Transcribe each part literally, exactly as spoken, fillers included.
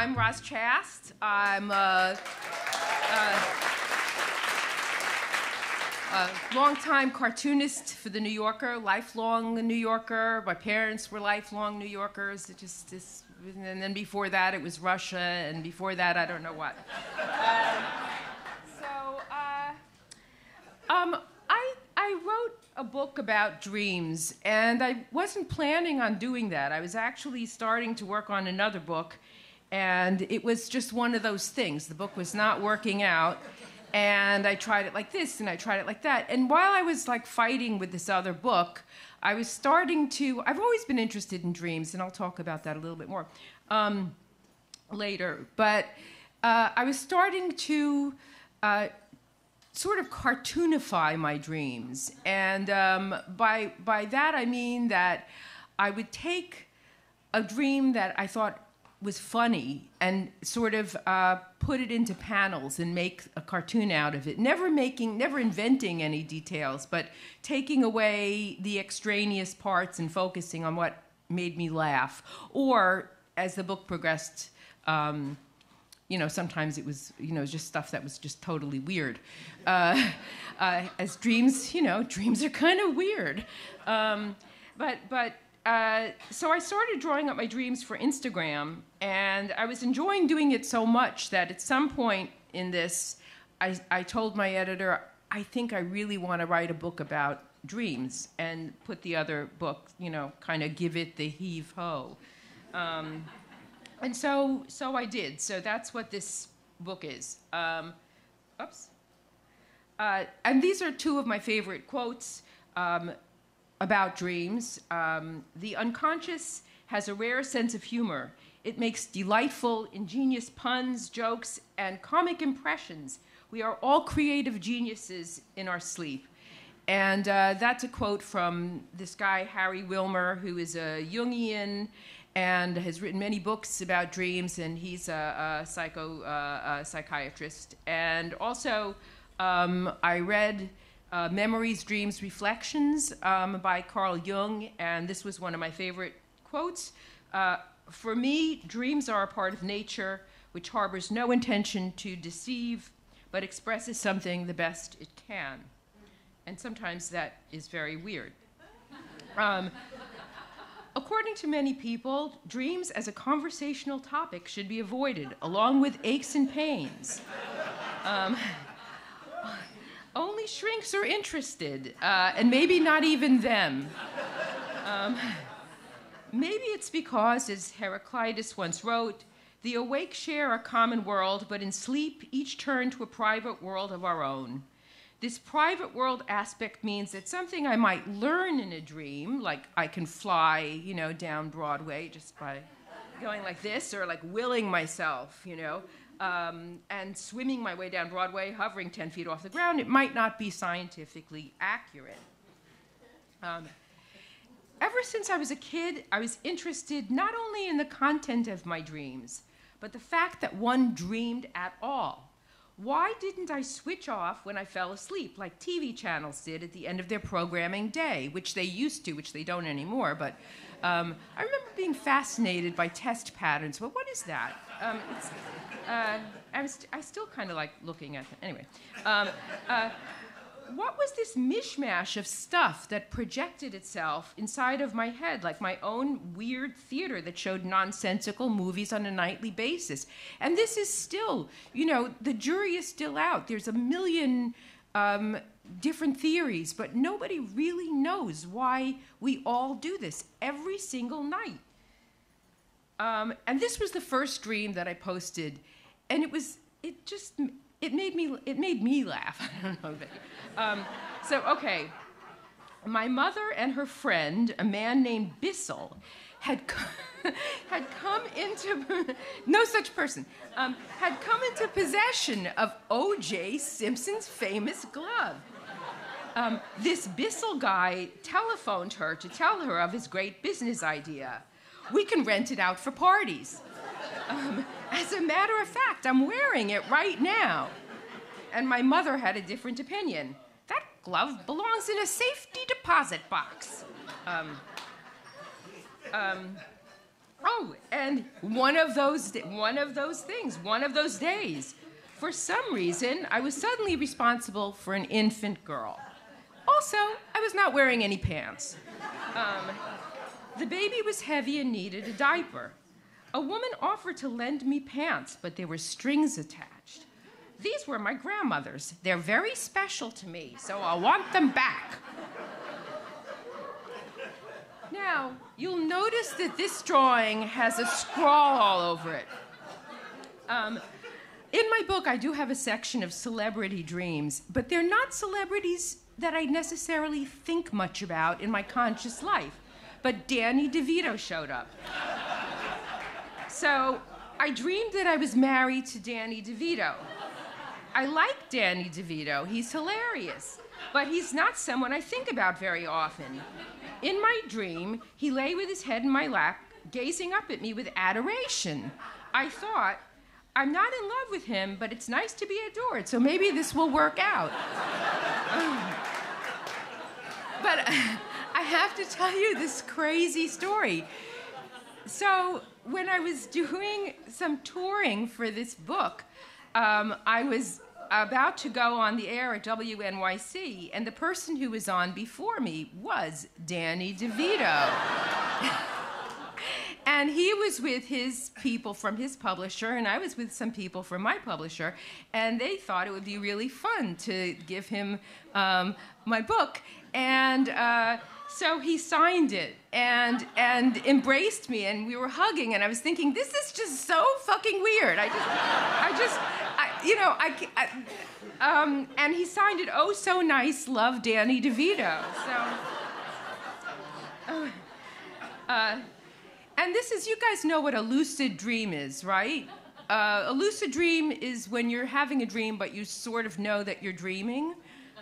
I'm Roz Chast. I'm a, a, a longtime cartoonist for The New Yorker, lifelong New Yorker. My parents were lifelong New Yorkers. It just, just and then before that, it was Russia, and before that, I don't know what. Um, so uh, um, I, I wrote a book about dreams, and I wasn't planning on doing that. I was actually starting to work on another book, and it was just one of those things. The book was not working out, and I tried it like this, and I tried it like that. And while I was like fighting with this other book, I was starting to, I've always been interested in dreams, and I'll talk about that a little bit more um, later, but uh, I was starting to uh, sort of cartoonify my dreams. And um, by, by that I mean that I would take a dream that I thought was funny and sort of uh, put it into panels and make a cartoon out of it, never making, never inventing any details, but taking away the extraneous parts and focusing on what made me laugh. Or, as the book progressed, um, you know, sometimes it was, you know, just stuff that was just totally weird. Uh, uh, as dreams, you know, dreams are kind of weird. Um, but, but. Uh, so I started drawing up my dreams for Instagram, and I was enjoying doing it so much that at some point in this, I, I told my editor, I think I really want to write a book about dreams and put the other book, you know, kind of give it the heave-ho. Um, and so, so I did. So that's what this book is. Um, oops. Uh, and these are two of my favorite quotes. Um, about dreams. Um, the unconscious has a rare sense of humor. It makes delightful, ingenious puns, jokes, and comic impressions. We are all creative geniuses in our sleep. And uh, that's a quote from this guy, Harry Wilmer, who is a Jungian and has written many books about dreams, and he's a, a psycho, uh, a psychiatrist. And also, um, I read Uh, Memories, Dreams, Reflections um, by Carl Jung, and this was one of my favorite quotes. Uh, for me, dreams are a part of nature which harbors no intention to deceive, but expresses something the best it can. And sometimes that is very weird. Um, according to many people, dreams as a conversational topic should be avoided, along with aches and pains. Um, Only shrinks are interested, uh, and maybe not even them. Um, maybe it's because, as Heraclitus once wrote, the awake share a common world, but in sleep each turn to a private world of our own. This private world aspect means that something I might learn in a dream, like I can fly, you know, down Broadway just by going like this, or like willing myself, you know, Um, and swimming my way down Broadway, hovering ten feet off the ground, it might not be scientifically accurate. Um, ever since I was a kid, I was interested not only in the content of my dreams, but the fact that one dreamed at all. Why didn't I switch off when I fell asleep, like T V channels did at the end of their programming day, which they used to, which they don't anymore, but um, I remember being fascinated by test patterns. But what is that? Um, it's, Uh, I, was, I still kind of like looking at them. Anyway, um, uh, what was this mishmash of stuff that projected itself inside of my head, like my own weird theater that showed nonsensical movies on a nightly basis? And this is still, you know, the jury is still out. There's a million um, different theories, but nobody really knows why we all do this every single night. Um, and this was the first dream that I posted. And it was, it just, it made me, it made me laugh. I don't know. But, um, so, okay. My mother and her friend, a man named Bissell, had, co had come into, no such person, um, had come into possession of O J Simpson's famous glove. Um, this Bissell guy telephoned her to tell her of his great business idea. We can rent it out for parties. Um, as a matter of fact, I'm wearing it right now. And my mother had a different opinion. That glove belongs in a safety deposit box. Um, um, Oh, and one of those, one of those things, one of those days, for some reason, I was suddenly responsible for an infant girl. Also, I was not wearing any pants. Um, the baby was heavy and needed a diaper. A woman offered to lend me pants, but there were strings attached. These were my grandmother's. They're very special to me, so I want them back. Now, you'll notice that this drawing has a scrawl all over it. Um, in my book, I do have a section of celebrity dreams, but they're not celebrities that I necessarily think much about in my conscious life. But Danny DeVito showed up. So I dreamed that I was married to Danny DeVito. I like Danny DeVito. He's hilarious. But he's not someone I think about very often. In my dream, he lay with his head in my lap, gazing up at me with adoration. I thought, I'm not in love with him, but it's nice to be adored, so maybe this will work out. um, but uh, I have to tell you this crazy story. So when I was doing some touring for this book, um, I was about to go on the air at W N Y C, and the person who was on before me was Danny DeVito. And he was with his people from his publisher, and I was with some people from my publisher, and they thought it would be really fun to give him um, my book. And uh, so he signed it and, and embraced me, and we were hugging, and I was thinking, this is just so fucking weird. I just, I just, I, you know, I, I um, and he signed it, oh, so nice, love, Danny DeVito. So, uh, uh, and this is, you guys know what a lucid dream is, right? Uh, a lucid dream is when you're having a dream, but you sort of know that you're dreaming.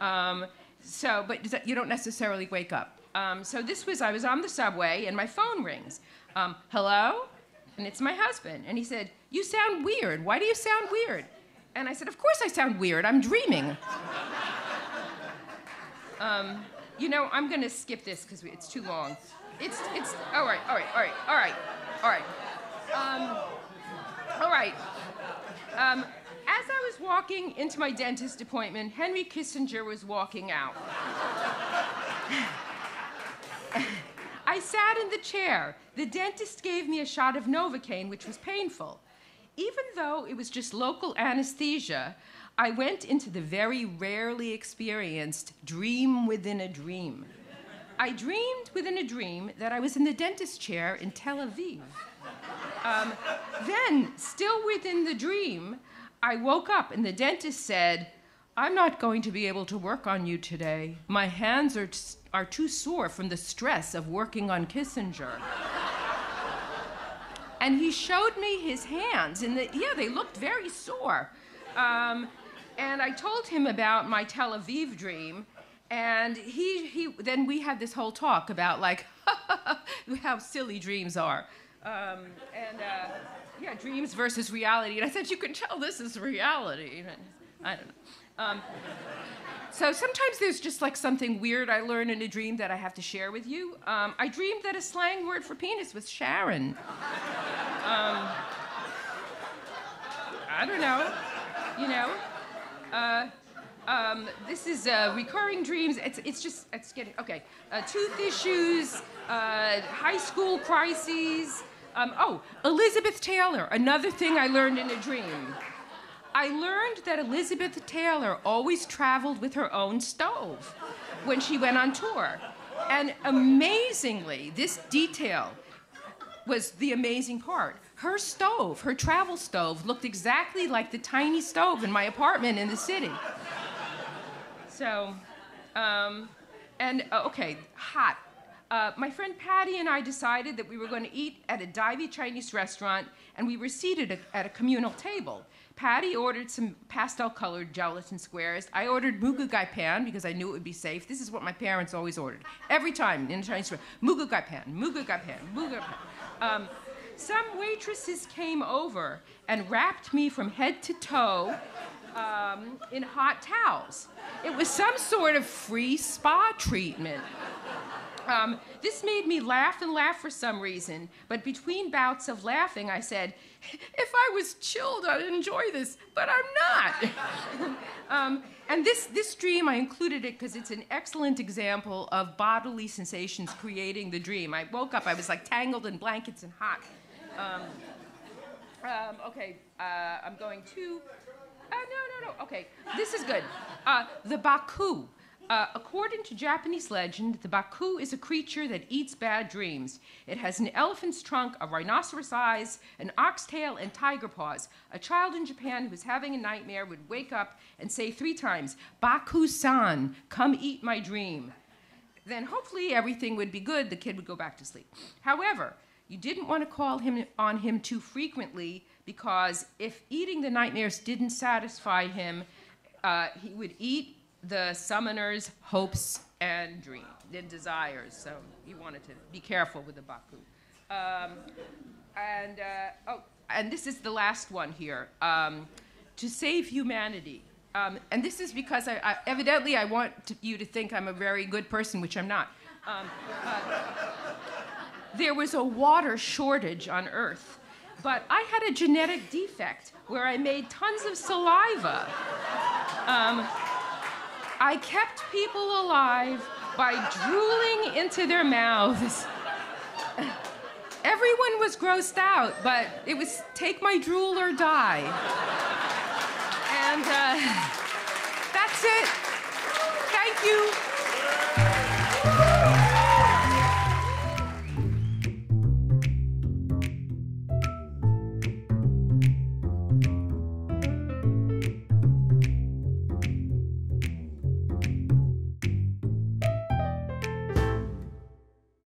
Um, so, but you don't necessarily wake up. Um, so this was, I was on the subway, and my phone rings. Um, hello? And it's my husband. And he said, you sound weird. Why do you sound weird? And I said, of course I sound weird. I'm dreaming. um, you know, I'm going to skip this because it's too long. It's, it's, all right, all right, all right, all right, all right. Um, all right. Um, as I was walking into my dentist appointment, Henry Kissinger was walking out. I sat in the chair. The dentist gave me a shot of Novocaine, which was painful. Even though it was just local anesthesia, I went into the very rarely experienced dream within a dream. I dreamed within a dream that I was in the dentist chair in Tel Aviv. Um, then, still within the dream, I woke up and the dentist said, I'm not going to be able to work on you today. My hands are, are too sore from the stress of working on Kissinger. And he showed me his hands, and the, yeah, they looked very sore. Um, and I told him about my Tel Aviv dream, and he, he then we had this whole talk about, like, how silly dreams are. Um, and, uh, yeah, dreams versus reality. And I said, you can tell this is reality. I don't know. Um, so sometimes there's just like something weird I learn in a dream that I have to share with you. Um, I dreamed that a slang word for penis was Sharon. Um, I don't know, you know. Uh, um, this is uh, recurring dreams. It's, it's just, it's getting, okay. Uh, tooth issues, uh, high school crises. Um, oh, Elizabeth Taylor, another thing I learned in a dream. I learned that Elizabeth Taylor always traveled with her own stove when she went on tour. And amazingly, this detail was the amazing part. Her stove, her travel stove, looked exactly like the tiny stove in my apartment in the city. So, um, and uh, okay, hot. Uh, my friend Patty and I decided that we were going to eat at a divey Chinese restaurant, and we were seated a, at a communal table. Patty ordered some pastel-colored gelatin squares. I ordered mugugai pan because I knew it would be safe. This is what my parents always ordered every time in a Chinese restaurant. Mugugai pan, mugugai pan, mugugai pan. Um, some waitresses came over and wrapped me from head to toe um, in hot towels. It was some sort of free spa treatment. Um, this made me laugh and laugh for some reason, but between bouts of laughing, I said, if I was chilled, I'd enjoy this, but I'm not. um, and this, this dream, I included it because it's an excellent example of bodily sensations creating the dream. I woke up, I was like tangled in blankets and hot. Um, um, okay, uh, I'm going to, uh, no, no, no, okay, this is good. Uh, the Baku. Uh, according to Japanese legend, the Baku is a creature that eats bad dreams. It has an elephant's trunk, a rhinoceros' eyes, an ox tail, and tiger paws. A child in Japan who was having a nightmare would wake up and say three times, "Baku-san, come eat my dream." Then hopefully everything would be good, the kid would go back to sleep. However, you didn't want to call him on him too frequently because if eating the nightmares didn't satisfy him, uh, he would eat the summoner's hopes and dreams and desires. So you wanted to be careful with the Baku. Um, and, uh, oh, and this is the last one here, um, to save humanity. Um, and this is because I, I, evidently I want to, you to think I'm a very good person, which I'm not. Um, uh, there was a water shortage on Earth, but I had a genetic defect where I made tons of saliva. Um, I kept people alive by drooling into their mouths. Everyone was grossed out, but it was take my drool or die. And uh, that's it. Thank you